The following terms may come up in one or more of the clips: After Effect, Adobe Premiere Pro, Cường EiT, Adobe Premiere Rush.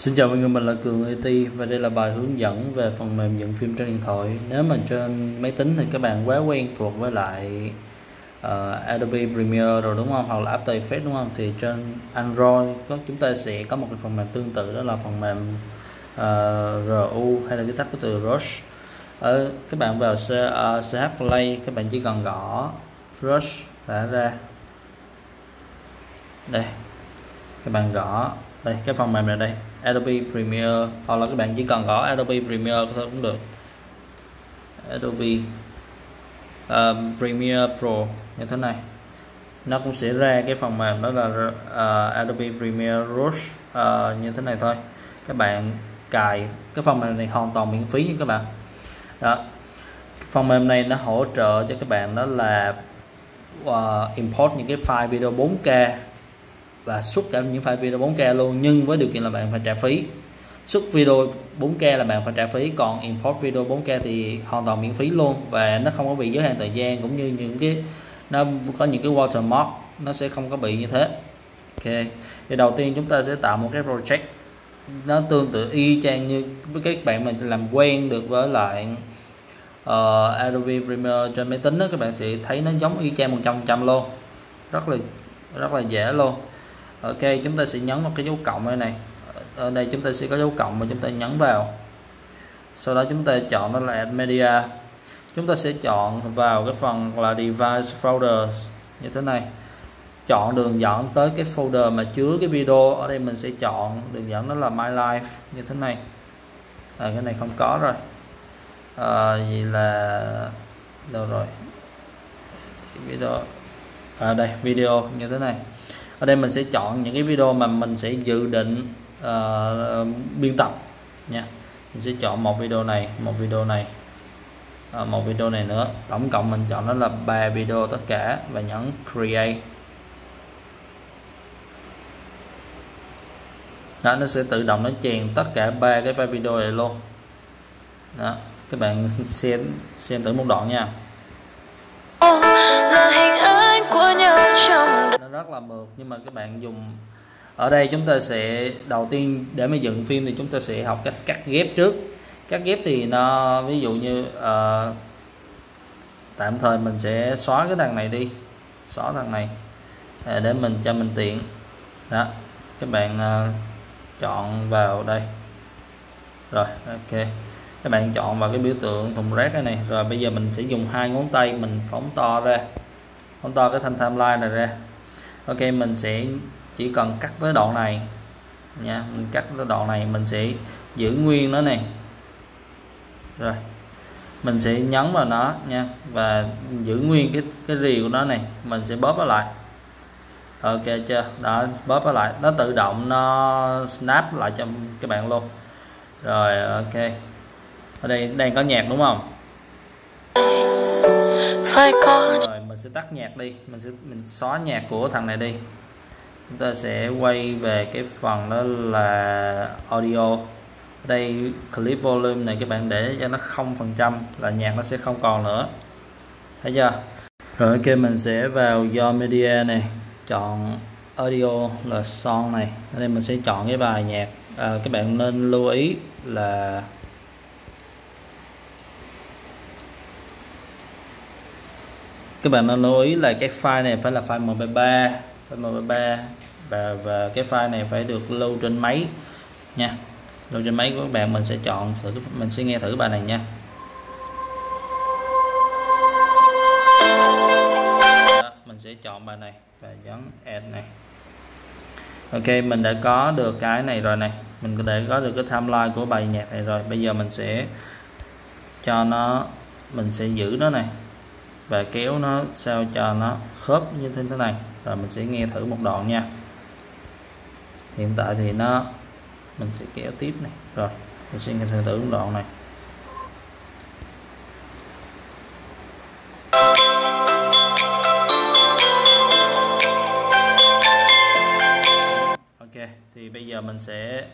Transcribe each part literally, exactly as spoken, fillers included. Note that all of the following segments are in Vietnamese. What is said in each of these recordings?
Xin chào mọi người, mình là Cường EiT và đây là bài hướng dẫn về phần mềm dựng phim trên điện thoại. Nếu mà trên máy tính thì các bạn quá quen thuộc với lại uh, Adobe Premiere rồi đúng không? Hoặc là After Effects đúng không? Thì trên Android có chúng ta sẽ có một cái phần mềm tương tự, đó là phần mềm uh, rờ u hay là viết tắt của từ Rush. Ở các bạn vào C, uh, xê hát Play, các bạn chỉ cần gõ Rush đã ra. Đây. Các bạn gõ đây cái phần mềm này đây, Adobe Premiere, hoặc là các bạn chỉ cần gõ Adobe Premiere thôi cũng được. Adobe uh, Premiere Pro như thế này, nó cũng sẽ ra cái phần mềm đó là uh, Adobe Premiere Rush uh, như thế này thôi. Các bạn cài cái phần mềm này hoàn toàn miễn phí nha các bạn. Đó, phần mềm này nó hỗ trợ cho các bạn đó là uh, import những cái file video bốn K và xuất cả những file video bốn K luôn, nhưng với điều kiện là bạn phải trả phí. Xuất video bốn K là bạn phải trả phí, còn import video bốn K thì hoàn toàn miễn phí luôn, và nó không có bị giới hạn thời gian, cũng như những cái nó có những cái watermark nó sẽ không có bị như thế. Ok, thì đầu tiên chúng ta sẽ tạo một cái project nó tương tự y chang như với các bạn mình làm quen được với lại uh, Adobe Premiere trên máy tính đó, các bạn sẽ thấy nó giống y chang một trăm phần trăm luôn, rất là rất là dễ luôn. Ok, chúng ta sẽ nhấn một cái dấu cộng đây này. Ở đây chúng ta sẽ có dấu cộng mà chúng ta nhấn vào. Sau đó chúng ta chọn nó là Add Media. Chúng ta sẽ chọn vào cái phần là Device Folders như thế này. Chọn đường dẫn tới cái folder mà chứa cái video. Ở đây mình sẽ chọn đường dẫn đó là My Life như thế này. À, cái này không có rồi. À, vậy là đâu rồi? Video. À, đây video như thế này. Ở đây mình sẽ chọn những cái video mà mình sẽ dự định uh, biên tập nha. Mình sẽ chọn một video này, một video này, uh, một video này nữa. Tổng cộng mình chọn nó là ba video tất cả và nhấn Create. Đó, nó sẽ tự động nó chèn tất cả ba cái file video này luôn. Đó, các bạn xem xem thử một đoạn nha. Nó rất là mượt, nhưng mà các bạn dùng ở đây chúng ta sẽ đầu tiên để mà dựng phim thì chúng ta sẽ học cách cắt ghép trước. Cắt ghép thì nó ví dụ như uh, tạm thời mình sẽ xóa cái thằng này đi, xóa thằng này để mình cho mình tiện. Đó, các bạn uh, chọn vào đây rồi. Ok, các bạn chọn vào cái biểu tượng thùng rác cái này. Rồi bây giờ mình sẽ dùng hai ngón tay mình phóng to ra, phóng to cái thanh timeline này ra. Ok, mình sẽ chỉ cần cắt tới đoạn này nha, mình cắt tới đoạn này, mình sẽ giữ nguyên nó này, rồi mình sẽ nhấn vào nó nha và giữ nguyên cái cái rìa của nó này, mình sẽ bóp nó lại. Ok chưa? Đó, bóp nó lại, nó tự động nó snap lại cho các bạn luôn. Rồi ok, ở đây đang có nhạc đúng không? Phải có. Rồi mình sẽ tắt nhạc đi, mình sẽ mình xóa nhạc của thằng này đi. Chúng ta sẽ quay về cái phần đó là audio. Ở đây clip volume này các bạn để cho nó không phần trăm là nhạc nó sẽ không còn nữa. Thấy chưa? Rồi ok, mình sẽ vào Your Media này, chọn audio là song này. Ở đây mình sẽ chọn cái bài nhạc. À, các bạn nên lưu ý là các bạn nên lưu ý là cái file này phải là file em pê ba, file em pê ba và, và cái file này phải được lưu trên máy nha, lưu trên máy của các bạn. Mình sẽ chọn thử, mình sẽ nghe thử bài này nha. Đó, mình sẽ chọn bài này và nhấn Add này. Ok, mình đã có được cái này rồi này, mình đã có được cái timeline của bài nhạc này rồi. Bây giờ mình sẽ cho nó, mình sẽ giữ nó này và kéo nó sao cho nó khớp như thế này. Rồi mình sẽ nghe thử một đoạn nha. Hiện tại thì nó, mình sẽ kéo tiếp này. Rồi mình sẽ nghe thử một đoạn này. Ok, thì bây giờ mình sẽ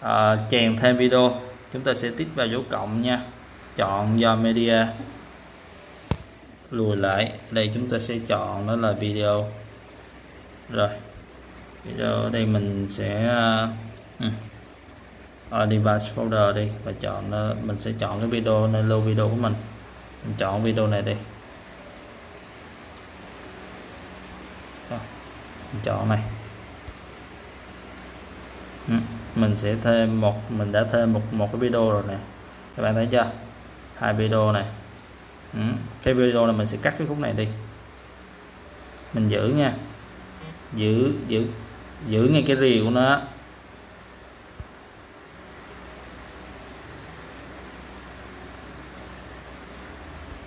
uh, chèn thêm video. Chúng ta sẽ tích vào dấu cộng nha. Chọn Your Media, lùi lại. Đây chúng ta sẽ chọn đó là video. Rồi video ở đây mình sẽ uh, ở device folder đi và chọn, mình sẽ chọn cái video này, lưu video của mình. Mình chọn video này đi, mình chọn này. Ừ, mình sẽ thêm một, mình đã thêm một một cái video rồi nè, các bạn thấy chưa, hai video này. Ừ, cái video này mình sẽ cắt cái khúc này đi, mình giữ nha, giữ giữ giữ ngay cái rìa của nó.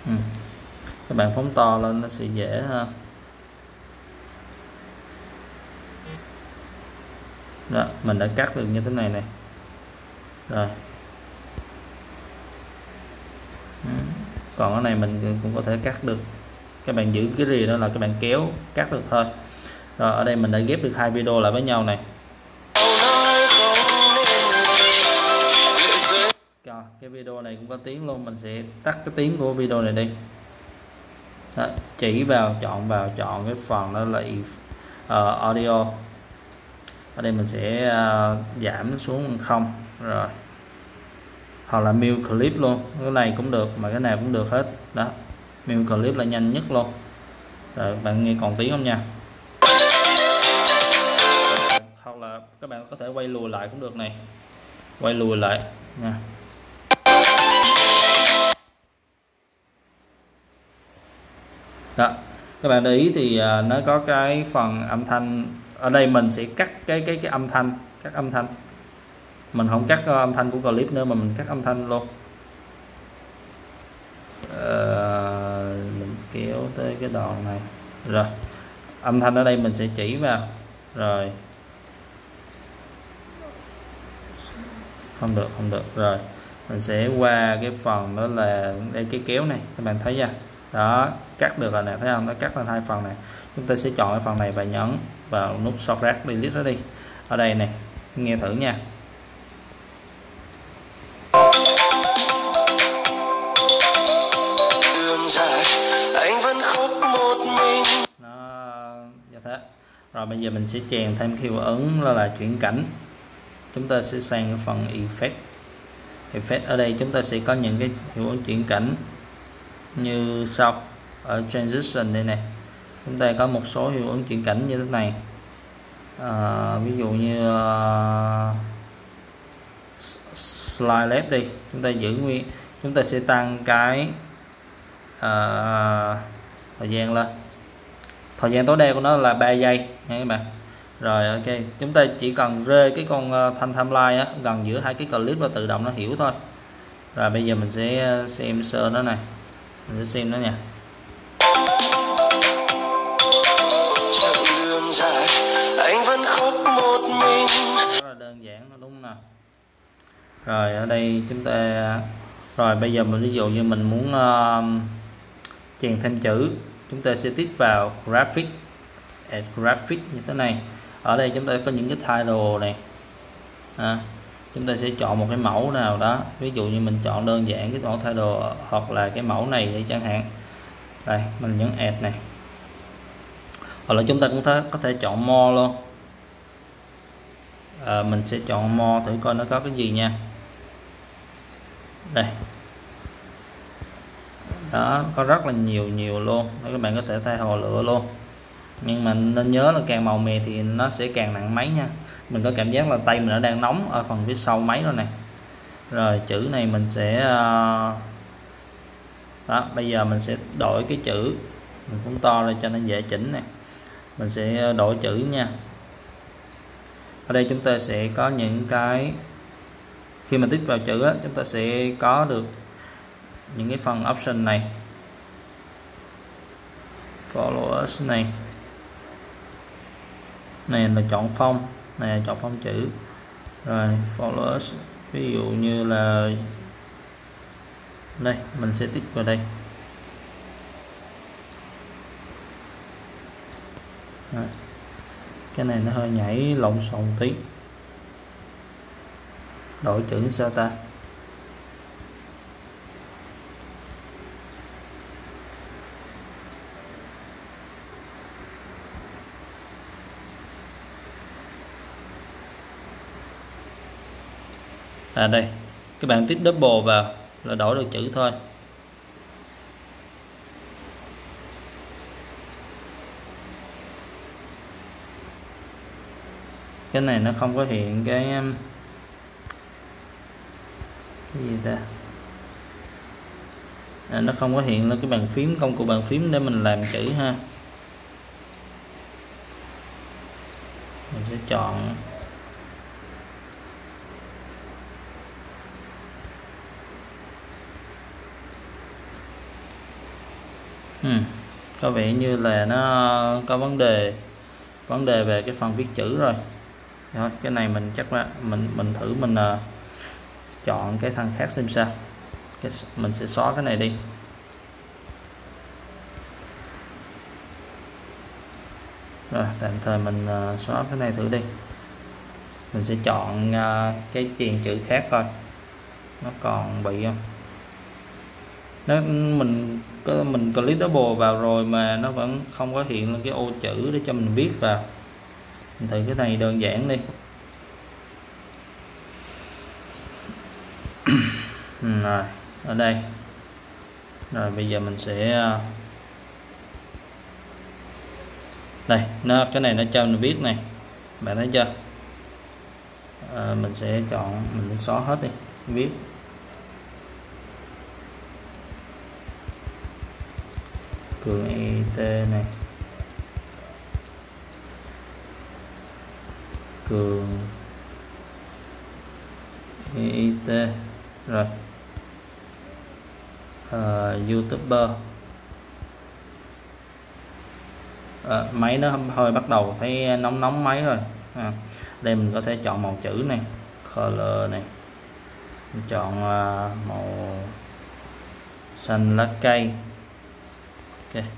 Ừ, các bạn phóng to lên nó sẽ dễ ha. Đó, mình đã cắt được như thế này này rồi. Ừ, còn cái này mình cũng có thể cắt được, các bạn giữ cái rìa đó là các bạn kéo cắt được thôi. Rồi, ở đây mình đã ghép được hai video lại với nhau này. Rồi, cái video này cũng có tiếng luôn, mình sẽ tắt cái tiếng của video này đi. Đó, chỉ vào chọn vào chọn cái phần đó là uh, audio. Ở đây mình sẽ uh, giảm xuống không rồi, hoặc là mute clip luôn, cái này cũng được mà cái này cũng được hết. Đó, mute clip là nhanh nhất luôn. Rồi, bạn nghe còn tiếng không nha, hoặc là các bạn có thể quay lùi lại cũng được này, quay lùi lại nha. Đó, các bạn để ý thì uh, nó có cái phần âm thanh. Ở đây mình sẽ cắt cái cái cái âm thanh, các âm thanh mình không cắt âm thanh của clip nữa mà mình cắt âm thanh luôn. Ờ, mình kéo tới cái đoạn này rồi, âm thanh ở đây mình sẽ chỉ vào rồi, không được không được rồi, mình sẽ qua cái phần đó là đây, cái kéo này các bạn thấy nha. Đó, cắt được rồi nè, thấy không, nó cắt thành hai phần này. Chúng ta sẽ chọn cái phần này và nhấn vào nút shortcut delete nó đi. Ở đây này, nghe thử nha. Nó như thế. Rồi bây giờ mình sẽ chèn thêm hiệu ứng là, là chuyển cảnh. Chúng ta sẽ sang cái phần effect. Effect ở đây chúng ta sẽ có những cái hiệu ứng chuyển cảnh như sau. Ở transition đây này, chúng ta có một số hiệu ứng chuyển cảnh như thế này. À, ví dụ như uh, slide left đi, chúng ta giữ nguyên, chúng ta sẽ tăng cái uh, thời gian lên, thời gian tối đa của nó là ba giây nha các bạn. Rồi, ok, chúng ta chỉ cần rê cái con thanh timeline á, gần giữa hai cái clip và tự động nó hiểu thôi. Rồi bây giờ mình sẽ xem sơ nó này, mình sẽ xem nó nha. Dài, anh vẫn khóc một mình. Rất là đơn giản đúng không nào? Rồi ở đây chúng ta, rồi bây giờ mình ví dụ như mình muốn uh, chèn thêm chữ, chúng ta sẽ tích vào graphic, add graphic như thế này. Ở đây chúng ta có những cái title này. À, chúng ta sẽ chọn một cái mẫu nào đó, ví dụ như mình chọn đơn giản cái mẫu title hoặc là cái mẫu này để chẳng hạn. Đây, mình nhấn add này. Hoặc là chúng ta cũng có thể chọn more luôn. À, mình sẽ chọn more thử coi nó có cái gì nha. Đây. Đó, có rất là nhiều nhiều luôn. Các bạn có thể thay hồ lửa luôn. Nhưng mà nên nhớ là càng màu mè thì nó sẽ càng nặng máy nha. Mình có cảm giác là tay mình nó đang nóng ở phần phía sau máy rồi này. Rồi chữ này mình sẽ... Đó, bây giờ mình sẽ đổi cái chữ. Mình cũng to lên cho nó dễ chỉnh này. Mình sẽ đổi chữ nha. Ở đây chúng ta sẽ có những cái, khi mà tích vào chữ á, chúng ta sẽ có được những cái phần option này, followers này, này là chọn font, này là chọn font chữ. Rồi followers, ví dụ như là đây, mình sẽ tích vào đây. Rồi, cái này nó hơi nhảy lộn xộn tí, đổi chữ sao ta. à đây, các bạn tích double vào là đổi được chữ thôi. Cái này nó không có hiện cái cái gì ta, à, nó không có hiện lên cái bàn phím, công cụ bàn phím để mình làm chữ ha. Mình sẽ chọn ừ, có vẻ như là nó có vấn đề vấn đề về cái phần viết chữ rồi. Rồi cái này mình chắc là mình mình thử mình uh, chọn cái thằng khác xem sao. Cái, mình sẽ xóa cái này đi. Rồi tạm thời mình uh, xóa cái này thử đi. Mình sẽ chọn uh, cái chuyền chữ khác coi nó còn bị không. Nó mình có mình click double vào rồi mà nó vẫn không có hiện lên cái ô chữ để cho mình viết vào. Mình thử cái này đơn giản đi. Rồi ở đây. Rồi bây giờ mình sẽ đây, nó cái này nó cho mình viết này, bạn thấy chưa? À, mình sẽ chọn, mình sẽ xóa hết đi, viết. Cường EiT này, Cường EiT rồi, à, YouTuber, à, máy nó hơi bắt đầu thấy nóng nóng máy rồi. À, đây mình có thể chọn màu chữ này, color này, mình chọn uh, màu xanh lá cây. Okay.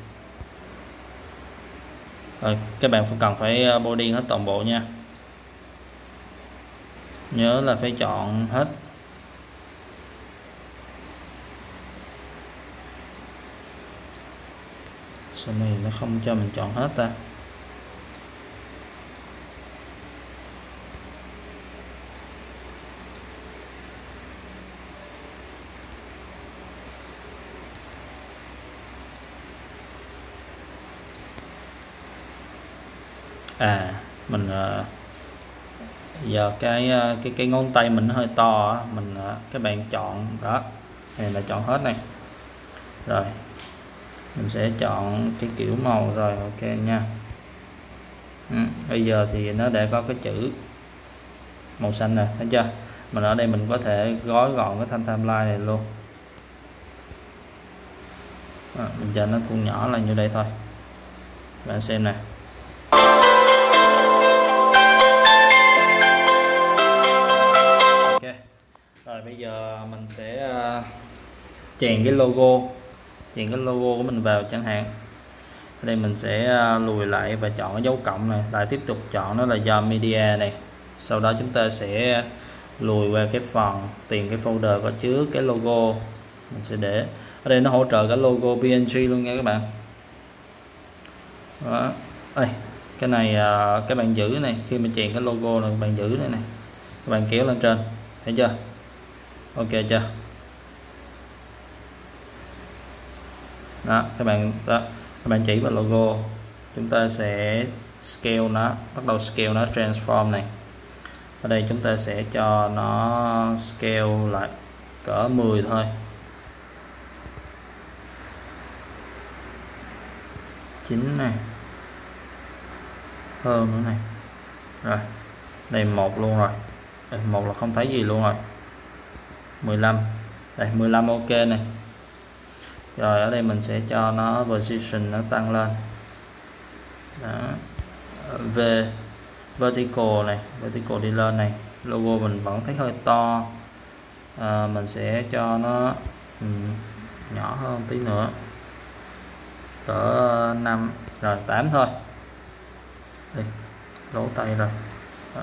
Rồi, các bạn không cần phải body hết toàn bộ nha, nhớ là phải chọn hết. Sao này nó không cho mình chọn hết ta? À, mình uh, giờ cái uh, cái cái ngón tay mình nó hơi to, uh, mình uh, các bạn chọn đó, này là chọn hết này. Rồi mình sẽ chọn cái kiểu màu rồi, ok nha. Ừ, bây giờ thì nó đã có cái chữ màu xanh nè, thấy chưa? Mình ở đây mình có thể gói gọn cái thanh timeline này luôn. À, mình cho nó thu nhỏ là như đây thôi. Bạn xem nè. Rồi bây giờ mình sẽ uh, chèn cái logo chèn cái logo của mình vào chẳng hạn. Ở đây mình sẽ uh, lùi lại và chọn cái dấu cộng này, lại tiếp tục chọn nó là do media này. Sau đó chúng ta sẽ lùi qua cái phần tìm cái folder có chứa cái logo. Mình sẽ để ở đây nó hỗ trợ cái logo pê en giê luôn nha các bạn. Đó. Ê, cái này uh, các bạn giữ này, khi mình chèn cái logo là các bạn giữ này này, các bạn kéo lên trên, thấy chưa? Ok chưa? Đó, các bạn đó, các bạn chỉ vào logo, chúng ta sẽ scale nó, bắt đầu scale nó, transform này. Ở đây chúng ta sẽ cho nó scale lại cỡ mười thôi. chín này. Hơn nữa này. Rồi, đây một luôn rồi. Đây, một là không thấy gì luôn rồi. mười lăm. Đây mười lăm ok này. Rồi ở đây mình sẽ cho nó position nó tăng lên. Đó. Về vertical này, vertical đi lên này, logo mình vẫn thấy hơi to. À, mình sẽ cho nó um, nhỏ hơn tí nữa. Cỡ năm rồi tám thôi. Đi, lỗ tay rồi. Đó.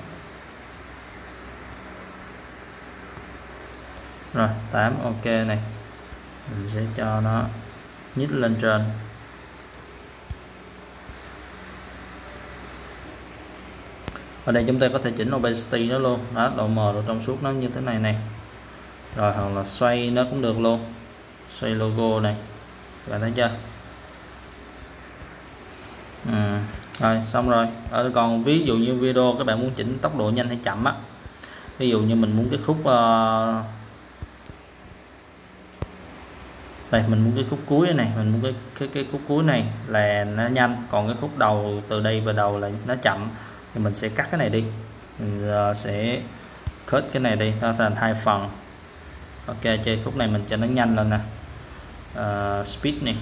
Rồi tám ok này, mình sẽ cho nó nhích lên trên. Ở đây chúng ta có thể chỉnh opacity nó luôn đó, độ mờ, độ trong suốt nó như thế này này, rồi hoặc là xoay nó cũng được luôn, xoay logo này, các bạn thấy chưa? Ừ. Rồi xong rồi. Ở còn ví dụ như video các bạn muốn chỉnh tốc độ nhanh hay chậm á, ví dụ như mình muốn cái khúc uh... đây mình muốn cái khúc cuối này, mình muốn cái cái cái khúc cuối này là nó nhanh, còn cái khúc đầu từ đây vào đầu là nó chậm, thì mình sẽ cắt cái này đi, mình uh, sẽ cut cái này đi, nó thành hai phần. Ok, chơi khúc này mình cho nó nhanh lên nè, uh, speed này,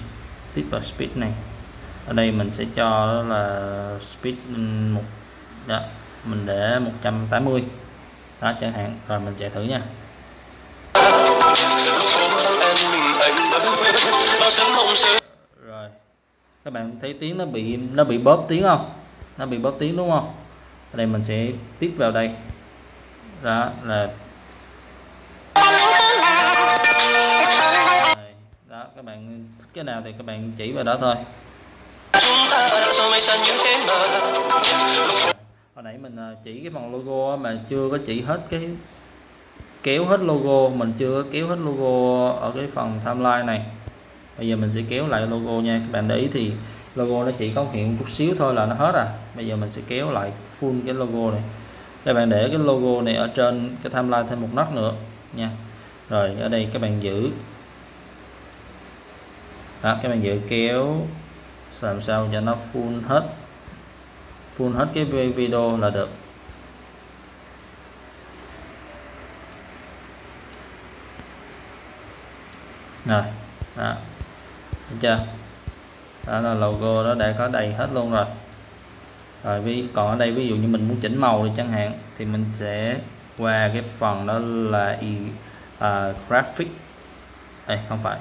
click vào speed này, ở đây mình sẽ cho là speed một, đó, mình để một trăm tám mươi đó chẳng hạn, rồi mình chạy thử nha. Rồi các bạn thấy tiếng nó bị nó bị bóp tiếng không, nó bị bóp tiếng đúng không? Ở đây mình sẽ tiếp vào đây, đó là đó, các bạn thích cái nào thì các bạn chỉ vào đó thôi. Hồi nãy mình chỉ cái phần logo mà chưa có chỉ hết, cái kéo hết logo, mình chưa kéo hết logo ở cái phần timeline này. Bây giờ mình sẽ kéo lại logo nha, các bạn để ý thì logo nó chỉ có hiện chút xíu thôi là nó hết à. Bây giờ mình sẽ kéo lại full cái logo này. Các bạn để cái logo này ở trên cái timeline thêm một nấc nữa nha. Rồi ở đây các bạn giữ đó, các bạn giữ kéo làm sao cho nó full hết, full hết cái video là được. Rồi đó, thấy chưa? Đó là logo nó đã có đầy hết luôn rồi. Rồi vì còn ở đây ví dụ như mình muốn chỉnh màu đi chẳng hạn, thì mình sẽ qua cái phần đó là uh, graphic, đây không phải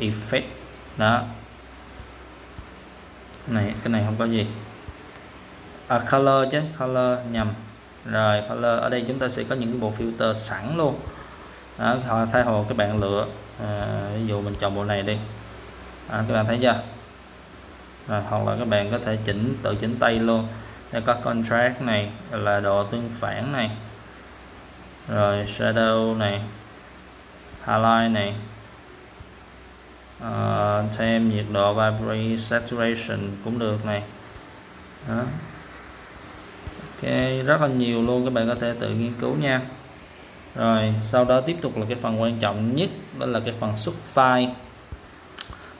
effect đó. Này cái này không có gì, à, color chứ, color nhầm rồi, color. Ở đây chúng ta sẽ có những cái bộ filter sẵn luôn đó, họ thay hồ các bạn lựa, à, ví dụ mình chọn bộ này đi, à, các bạn thấy chưa? Rồi, hoặc là các bạn có thể chỉnh tự chỉnh tay luôn, để có contrast này là độ tương phản này, rồi shadow này, highlight này, Uh, thêm nhiệt độ, vibrate, saturation cũng được này. Đó. Ok, rất là nhiều luôn, các bạn có thể tự nghiên cứu nha. Rồi sau đó tiếp tục là cái phần quan trọng nhất, đó là cái phần xuất file.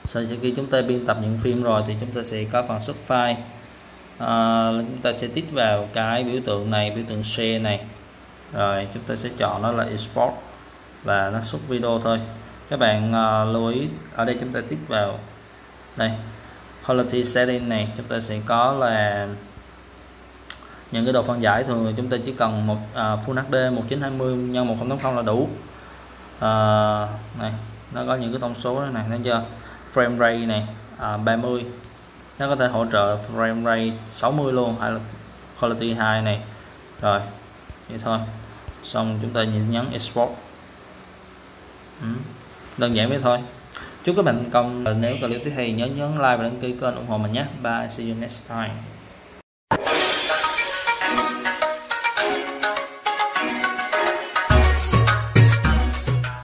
Sau khi chúng ta biên tập những phim rồi thì chúng ta sẽ có phần xuất file, uh, chúng ta sẽ tích vào cái biểu tượng này, biểu tượng share này, rồi chúng ta sẽ chọn nó là export và nó xuất video thôi. Các bạn uh, lưu ý ở đây chúng ta tích vào đây quality setting này, chúng ta sẽ có là những cái độ phân giải thường chúng ta chỉ cần một uh, Full hát đê một chín hai mươi nhân một không tám không là đủ. Uh, này nó có những cái thông số này, thấy chưa? Frame rate này uh, ba mươi, nó có thể hỗ trợ frame rate sáu mươi luôn, hay là quality hai này. Rồi vậy thôi, xong chúng ta nhấn export. Ừ. Đơn giản vậy thôi. Chúc các bạn thành công. Nếu clip tiếp theo nhớ nhấn like và đăng ký kênh ủng hộ mình nhé. Bye, see you next time.